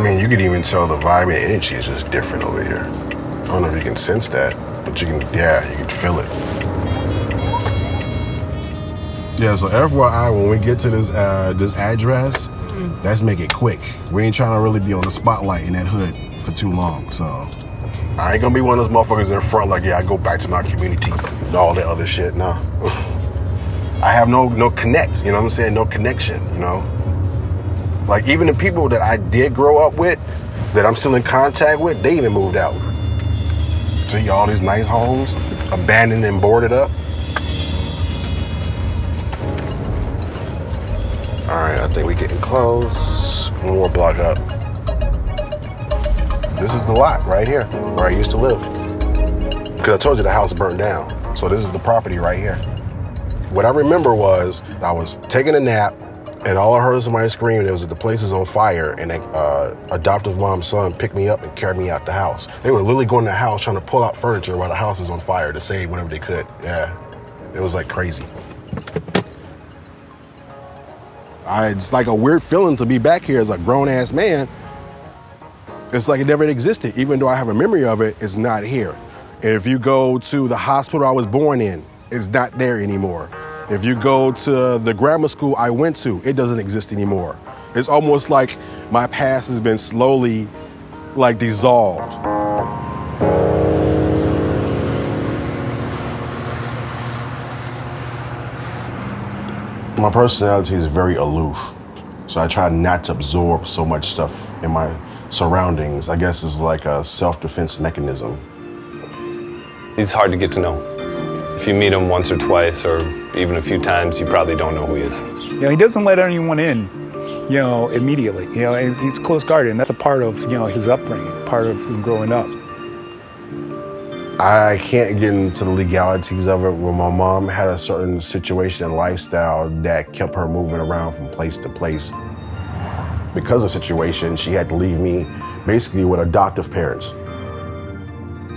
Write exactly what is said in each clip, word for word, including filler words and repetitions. I mean, you could even tell the vibe and energy is just different over here. I don't know if you can sense that, but you can, yeah, you can feel it. Yeah, so F Y I, when we get to this uh, this address, mm-hmm. let's make it quick. We ain't trying to really be on the spotlight in that hood for too long, so. I ain't gonna be one of those motherfuckers in front like, yeah, I go back to my community and all that other shit, nah. I have no no connect, you know what I'm saying? No connection, you know? Like, even the people that I did grow up with, that I'm still in contact with, they even moved out. See, all these nice homes, abandoned and boarded up. All right, I think we're getting close. One more block up. This is the lot right here, where I used to live. Because I told you the house burned down. So this is the property right here. What I remember was I was taking a nap, and all I heard was somebody screaming. It was that the place is on fire, and an uh, adoptive mom's son picked me up and carried me out the house. They were literally going to the house trying to pull out furniture while the house is on fire to save whatever they could. Yeah, it was like crazy. I, it's like a weird feeling to be back here as a grown-ass man. It's like it never existed. Even though I have a memory of it, it's not here. And if you go to the hospital I was born in, it's not there anymore. If you go to the grammar school I went to, it doesn't exist anymore. It's almost like my past has been slowly, like, dissolved. My personality is very aloof, so I try not to absorb so much stuff in my surroundings. I guess it's like a self-defense mechanism. It's hard to get to know. If you meet him once or twice, or even a few times, you probably don't know who he is. You know, he doesn't let anyone in, you know, immediately. You know, and he's close guarded, and that's a part of, you know, his upbringing, part of him growing up. I can't get into the legalities of it. When my mom had a certain situation and lifestyle that kept her moving around from place to place. Because of the situation, she had to leave me basically with adoptive parents.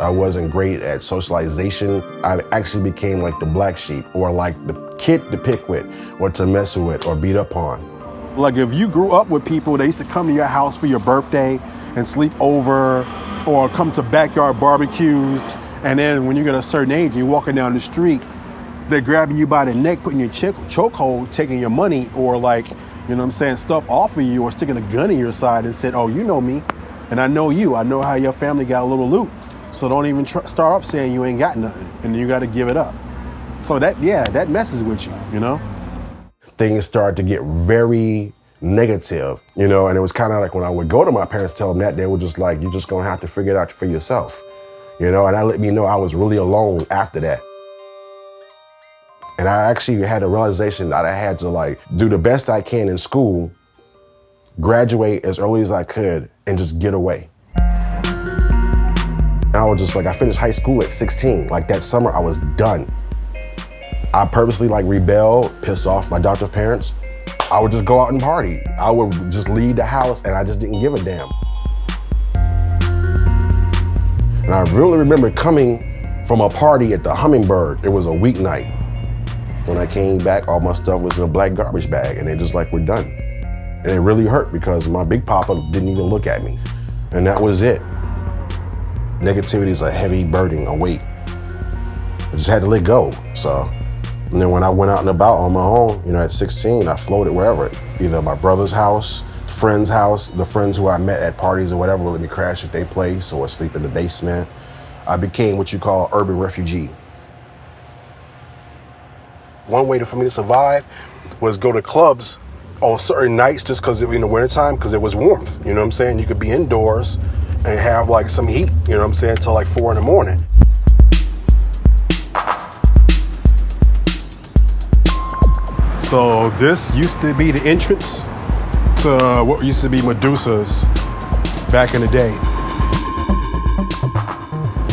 I wasn't great at socialization. I actually became like the black sheep, or like the kid to pick with, or to mess with, or beat up on. Like, if you grew up with people, they used to come to your house for your birthday and sleep over, or come to backyard barbecues. And then when you get a certain age, you're walking down the street, they're grabbing you by the neck, putting your chokehold, taking your money, or, like, you know what I'm saying, stuff off of you, or sticking a gun in your side and said, oh, you know me, and I know you. I know how your family got a little loot. So don't even try, start off saying you ain't got nothing, and you got to give it up. So that, yeah, that messes with you, you know? Things started to get very negative, you know, and it was kind of like when I would go to my parents, tell them that, they were just like, you're just going to have to figure it out for yourself, you know? And that let me know I was really alone after that. And I actually had a realization that I had to, like, do the best I can in school, graduate as early as I could, and just get away. And I was just like, I finished high school at sixteen. Like, that summer, I was done. I purposely, like, rebelled, pissed off my adoptive parents. I would just go out and party. I would just leave the house, and I just didn't give a damn. And I really remember coming from a party at the Hummingbird. It was a weeknight. When I came back, all my stuff was in a black garbage bag, and they just like, we're done. And it really hurt because my big papa didn't even look at me. And that was it. Negativity is a heavy burden, a weight. I just had to let go, so. And then when I went out and about on my own, you know, at sixteen, I floated wherever. Either my brother's house, friend's house, the friends who I met at parties or whatever would let me crash at their place or sleep in the basement. I became what you call urban refugee. One way for me to survive was go to clubs on certain nights just because it was in the wintertime, because it was warmth, you know what I'm saying? You could be indoors and have like some heat, you know what I'm saying, till like four in the morning. So this used to be the entrance to what used to be Medusa's back in the day.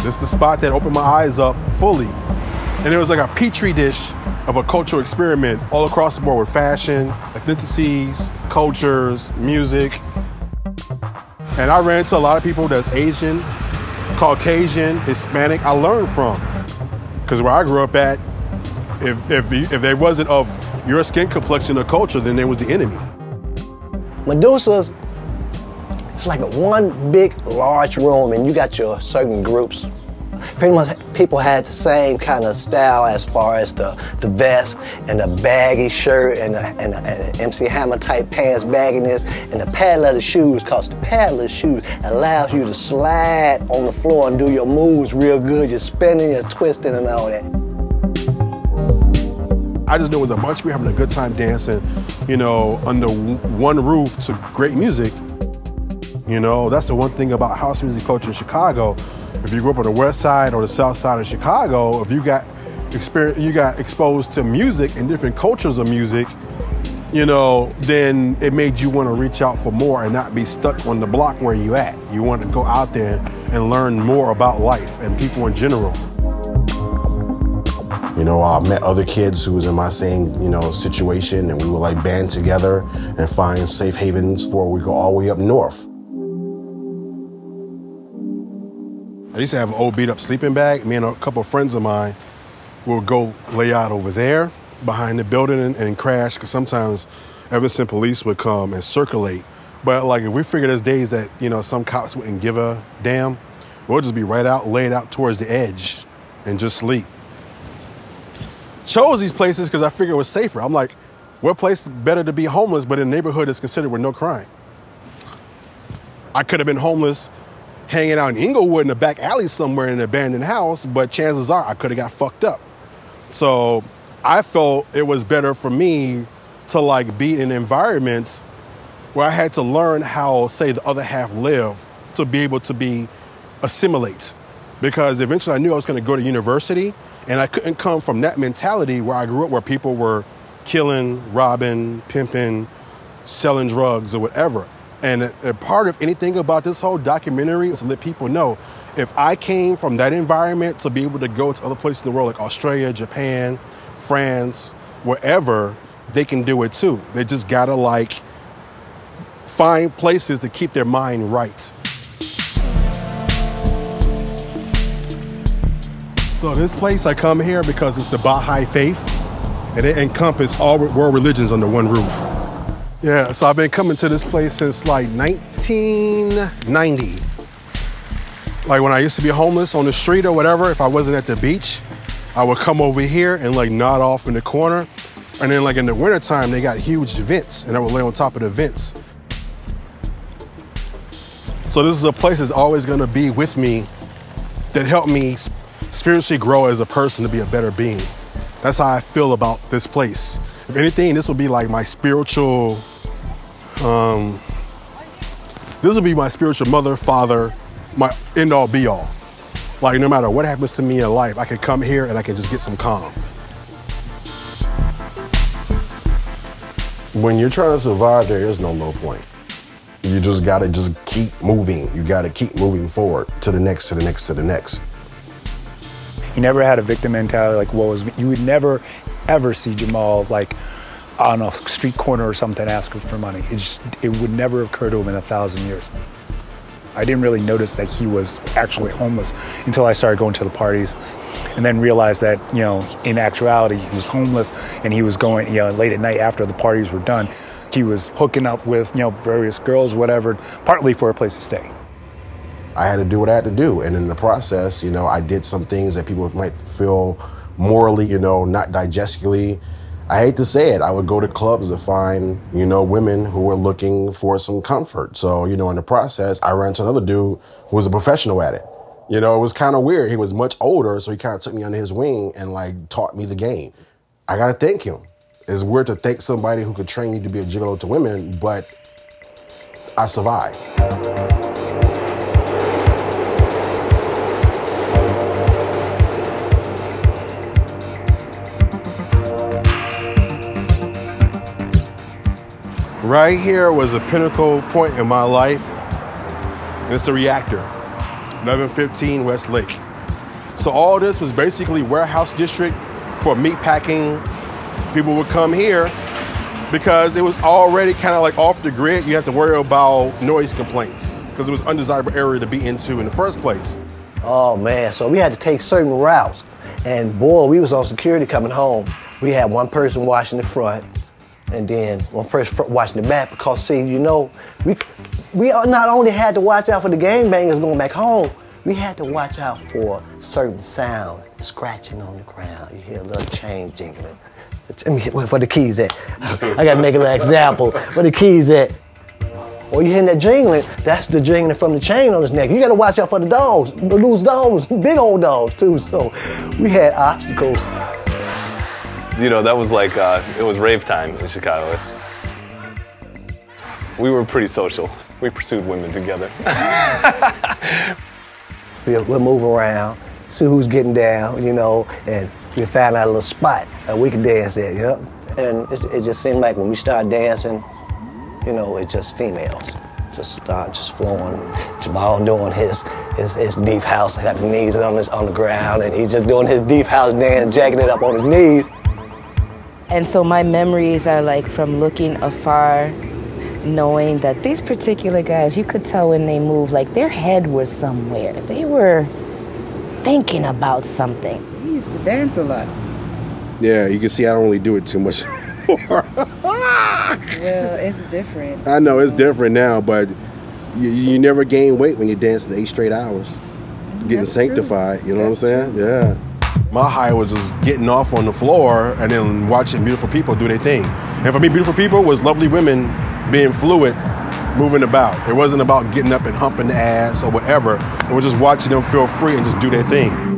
This is the spot that opened my eyes up fully. And it was like a petri dish of a cultural experiment all across the board with fashion, ethnicities, cultures, music. And I ran into a lot of people that's Asian, Caucasian, Hispanic, I learned from. Because where I grew up at, if, if, if they wasn't of your skin complexion or culture, then they was the enemy. Medusa's It's like one big, large room, and you got your certain groups. Pretty much people had the same kind of style as far as the, the vest and the baggy shirt and the, and the, and the M C Hammer type pants bagginess and the pad leather shoes, cause the pad leather shoes allows you to slide on the floor and do your moves real good. You're spinning, you're twisting and all that. I just knew it was a bunch of people having a good time dancing, you know, under one roof to great music. You know, that's the one thing about house music culture in Chicago. If you grew up on the west side or the south side of Chicago, if you got experience, you got exposed to music and different cultures of music, you know, then it made you want to reach out for more and not be stuck on the block where you at. You want to go out there and learn more about life and people in general. You know, I met other kids who was in my same, you know, situation, and we would like band together and find safe havens before we go all the way up north. I used to have an old beat up sleeping bag. Me and a couple of friends of mine would go lay out over there behind the building and, and crash, because sometimes Evanston police would come and circulate. But like if we figured there's days that, you know, some cops wouldn't give a damn, we'll just be right out, laid out towards the edge and just sleep. Chose these places because I figured it was safer. I'm like, what place better to be homeless but in a neighborhood that's considered with no crime? I could have been homeless hanging out in Inglewood in the back alley somewhere in an abandoned house, but chances are I could have got fucked up. So I felt it was better for me to like be in environments where I had to learn how, say, the other half live to be able to be assimilate. Because eventually I knew I was going to go to university, and I couldn't come from that mentality where I grew up, where people were killing, robbing, pimping, selling drugs or whatever. And a part of anything about this whole documentary is to let people know, if I came from that environment to be able to go to other places in the world, like Australia, Japan, France, wherever, they can do it too. They just gotta like find places to keep their mind right. So this place, I come here because it's the Baha'i faith, and it encompasses all world religions under one roof. Yeah, so I've been coming to this place since like nineteen ninety. Like when I used to be homeless on the street or whatever, if I wasn't at the beach, I would come over here and like nod off in the corner. And then like in the wintertime, they got huge vents, and I would lay on top of the vents. So this is a place that's always gonna be with me, that helped me spiritually grow as a person to be a better being. That's how I feel about this place. If anything, this will be like my spiritual, um, this will be my spiritual mother, father, my end all be all. Like no matter what happens to me in life, I can come here and I can just get some calm. When you're trying to survive, there is no low point. You just gotta just keep moving. You gotta keep moving forward to the next, to the next, to the next. You never had a victim mentality, like what was, you would never, ever see Jamal like on a street corner or something asking for money. It just, it would never occur to him in a thousand years. I didn't really notice that he was actually homeless until I started going to the parties, and then realized that, you know, in actuality he was homeless, and he was going, you know, late at night after the parties were done, he was hooking up with, you know, various girls, whatever, partly for a place to stay. I had to do what I had to do, and in the process, you know, I did some things that people might feel morally, you know, not digestively. I hate to say it, I would go to clubs to find, you know, women who were looking for some comfort. So, you know, in the process, I ran to another dude who was a professional at it. You know, it was kind of weird. He was much older, so he kind of took me under his wing and like taught me the game. I gotta thank him. It's weird to thank somebody who could train you to be a gigolo to women, but I survived. Right here was a pinnacle point in my life. It's the Reactor, eleven fifteen West Lake. So all this was basically warehouse district for meat packing. People would come here because it was already kind of like off the grid. You have to worry about noise complaints because it was an undesirable area to be into in the first place. Oh man, so we had to take certain routes, and boy, we was on security coming home. We had one person watching the front, and then one person watching the back, because see, you know, we we not only had to watch out for the gangbangers going back home, we had to watch out for certain sound, scratching on the ground. You hear a little chain jingling. Let me hit where the keys at. I gotta make a little example. Where the keys at? Or you hearing that jingling, that's the jingling from the chain on his neck. You gotta watch out for the dogs, the loose dogs, big old dogs too. So we had obstacles. You know, that was like, uh, it was rave time in Chicago. We were pretty social. We pursued women together. we'll, we'll move around, see who's getting down, you know, and we'll find out a little spot that we can dance at, you know? And it, it just seemed like when we started dancing, you know, it's just females. Just start just flowing. Jamal doing his, his his deep house. I got his knees on his on the ground, and he's just doing his deep house dance, jacking it up on his knees. And so my memories are like from looking afar, knowing that these particular guys, you could tell when they moved, like their head was somewhere. They were thinking about something. He used to dance a lot. Yeah, you can see I don't really do it too much. Well, it's different. I know, it's different now, but you, you never gain weight when you're dancing eight straight hours. Getting That's sanctified, true. You know That's what I'm saying? True. Yeah. My high was just getting off on the floor and then watching beautiful people do their thing. And for me, beautiful people was lovely women being fluid, moving about. It wasn't about getting up and humping the ass or whatever. It was just watching them feel free and just do their thing.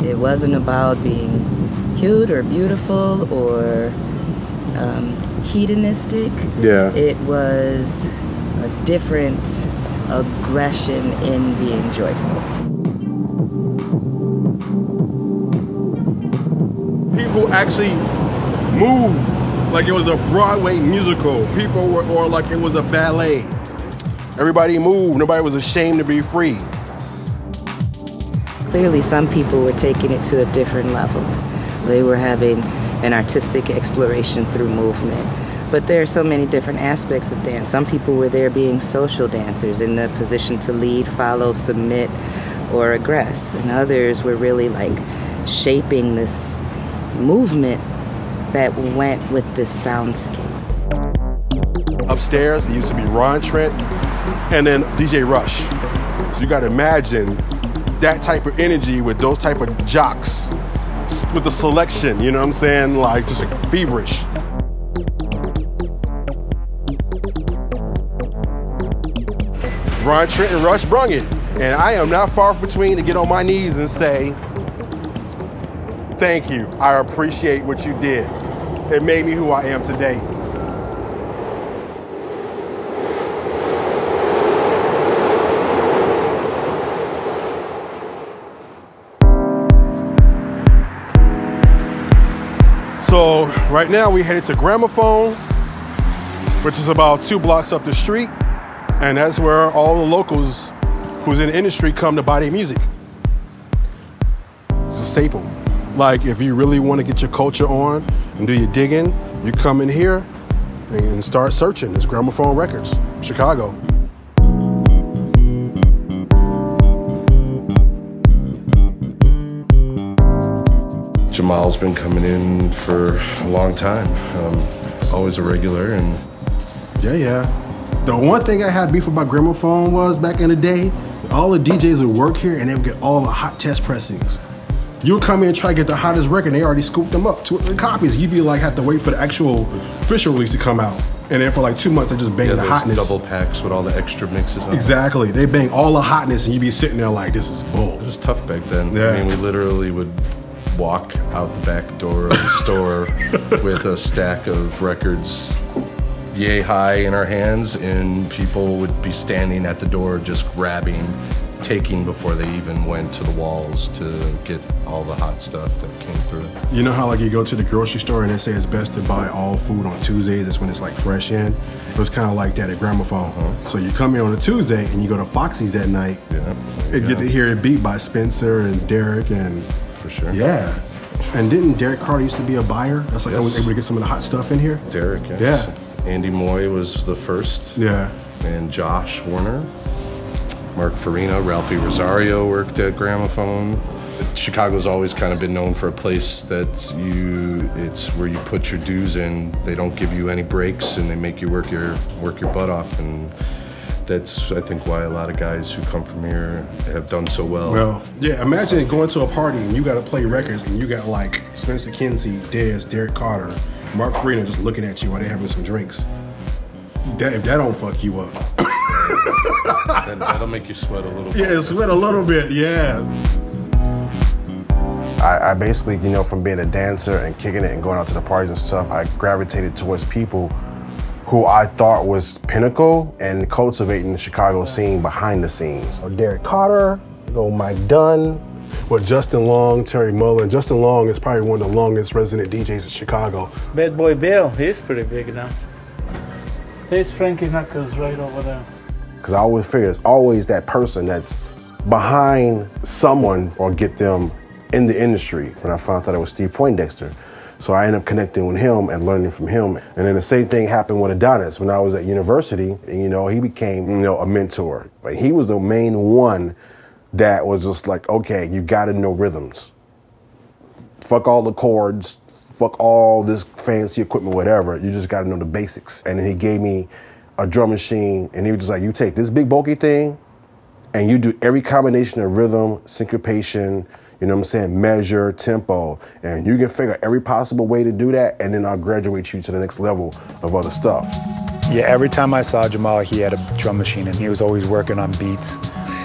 It wasn't about being cute or beautiful or um, hedonistic. Yeah. It was a different aggression in being joyful. People actually moved like it was a Broadway musical. People were, or like it was a ballet. Everybody moved. Nobody was ashamed to be free. Clearly, some people were taking it to a different level. They were having an artistic exploration through movement. But there are so many different aspects of dance. Some people were there being social dancers in the position to lead, follow, submit, or aggress. And others were really like shaping this movement that went with this soundscape. Upstairs, it used to be Ron Trent and then D J Rush. So you got to imagine that type of energy with those type of jocks, with the selection, you know what I'm saying? Like, just like feverish. Ron Trent and Rush brung it. And I am not far between to get on my knees and say, thank you, I appreciate what you did. It made me who I am today. So right now we headed to Gramophone, which is about two blocks up the street. And that's where all the locals who's in the industry come to buy their music. It's a staple. Like if you really want to get your culture on and do your digging, you come in here and start searching. It's Gramophone Records, Chicago. Jamal's been coming in for a long time, um, always a regular, and yeah, yeah. The one thing I had beef about Gramophone was back in the day, all the D Js would work here and they would get all the hot test pressings. You would come in and try to get the hottest record, and they already scooped them up, two or three copies. You'd be like, have to wait for the actual official release to come out, and then for like two months they just bang yeah, the hotness. Double packs with all the extra mixes. On exactly, they bang all the hotness, and you'd be sitting there like, this is bull. It was tough back then. Yeah. I mean, we literally would walk out the back door of the store with a stack of records yay high in our hands, and people would be standing at the door just grabbing, taking before they even went to the walls to get all the hot stuff that came through. You know how like you go to the grocery store and they say it's best to buy all food on Tuesdays, that's when it's like fresh in? It was kind of like that at Gramophone. Uh-huh. So you come here on a Tuesday and you go to Foxy's that night, yeah, and yeah. get to hear it beat by Spencer and Derek and for sure. Yeah. And didn't Derek Carter used to be a buyer? That's like yes. I was able to get some of the hot stuff in here. Derek, yes. Yeah. Andy Moy was the first. Yeah. And Josh Warner, Mark Farina, Ralphie Rosario worked at Gramophone. Chicago's always kind of been known for a place that's you, it's where you put your dues in. They don't give you any breaks and they make you work your, work your butt off. And that's, I think, why a lot of guys who come from here have done so well. Well, yeah, imagine going to a party and you got to play records and you got like Spencer Kinsey, Dez, Derek Carter, Mark Farina just looking at you while they're having some drinks. That, if that don't fuck you up. that, that'll make you sweat a little bit. Yeah, sweat a little bit, yeah. I, I basically, you know, from being a dancer and kicking it and going out to the parties and stuff, I gravitated towards people who I thought was pinnacle and cultivating the Chicago scene behind the scenes. Derek Carter, you know, Mike Dunn. Well, Justin Long, Terry Mullen. Justin Long is probably one of the longest resident D Js in Chicago. Bad Boy Bill, he's pretty big now. There's Frankie Knuckles right over there. Because I always figure it's always that person that's behind someone or get them in the industry. When I found out it was Steve Poindexter. So I ended up connecting with him and learning from him. And then the same thing happened with Adonis. When I was at university, you know, he became, you know, a mentor. But he was the main one that was just like, okay, you gotta know rhythms. Fuck all the chords, fuck all this fancy equipment, whatever. You just gotta know the basics. And then he gave me a drum machine and he was just like, you take this big bulky thing and you do every combination of rhythm, syncopation, you know what I'm saying, measure, tempo, and you can figure out every possible way to do that, and then I'll graduate you to the next level of other stuff. Yeah, every time I saw Jamal, he had a drum machine, and he was always working on beats.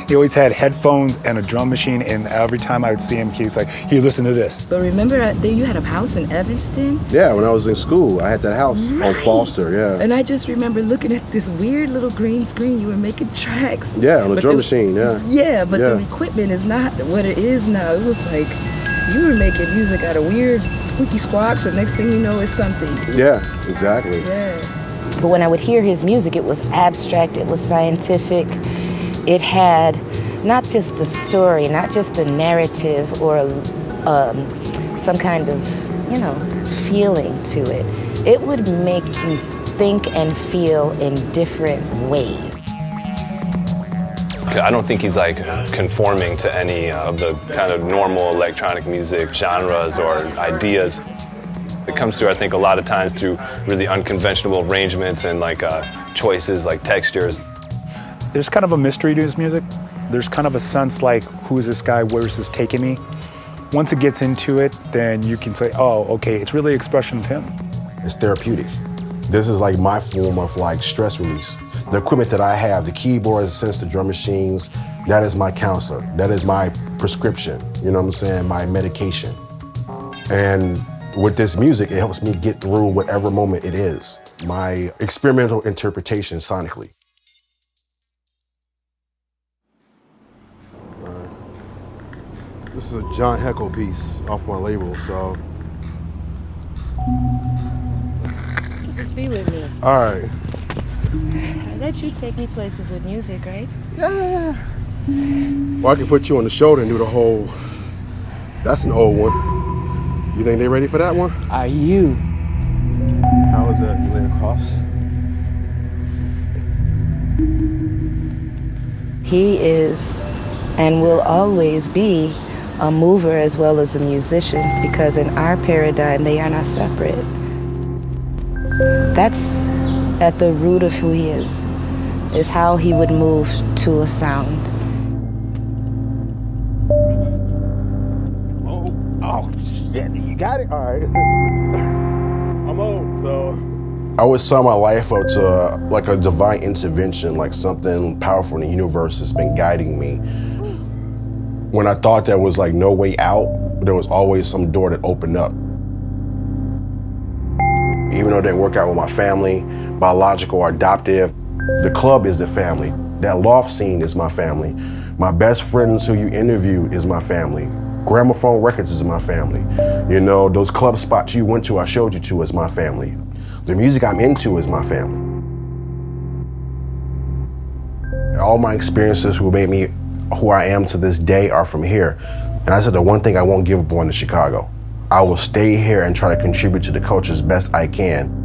He always had headphones and a drum machine, and every time I would see him, he was like, "Here, listen to this." But remember, you had a house in Evanston? Yeah, when I was in school, I had that house right. on Foster, yeah. And I just remember looking at this weird little green screen. You were making tracks. Yeah, on a but drum the, machine, yeah. Yeah, but yeah. the equipment is not what it is now. It was like, you were making music out of weird squeaky squawks, and next thing you know, it's something. Yeah, exactly. Yeah. But when I would hear his music, it was abstract, it was scientific. It had not just a story, not just a narrative or a, um, some kind of, you know, feeling to it. It would make you think and feel in different ways. I don't think he's like conforming to any of the kind of normal electronic music genres or ideas. It comes through, I think, a lot of times through really unconventional arrangements and like uh, choices, like textures. There's kind of a mystery to his music. There's kind of a sense like, who is this guy, where's this taking me? Once it gets into it, then you can say, oh, okay, it's really an expression of him. It's therapeutic. This is like my form of like stress release. The equipment that I have, the keyboards, since the drum machines, that is my counselor. That is my prescription, you know what I'm saying, my medication. And with this music, it helps me get through whatever moment it is. My experimental interpretation sonically. This is a John Heckle piece off my label, so. Just be with me. All right. I bet you take me places with music, right? Yeah. Or I can put you on the shoulder and do the whole, that's an old one. You think they're ready for that one? Are you? How is that? You lay across? He is and will always be a mover as well as a musician, because in our paradigm, they are not separate. That's at the root of who he is, is how he would move to a sound. Oh, oh shit, you got it? All right. I'm old, so. I always saw my life up to uh, like a divine intervention, like something powerful in the universe that's been guiding me. When I thought there was like no way out, there was always some door that opened up. Even though it didn't work out with my family, biological or adoptive, the club is the family. That loft scene is my family. My best friends who you interview is my family. Gramophone Records is my family. You know, those club spots you went to, I showed you to, is my family. The music I'm into is my family. All my experiences who made me who I am to this day are from here. And I said the one thing I won't give up on is Chicago. I will stay here and try to contribute to the culture as best I can.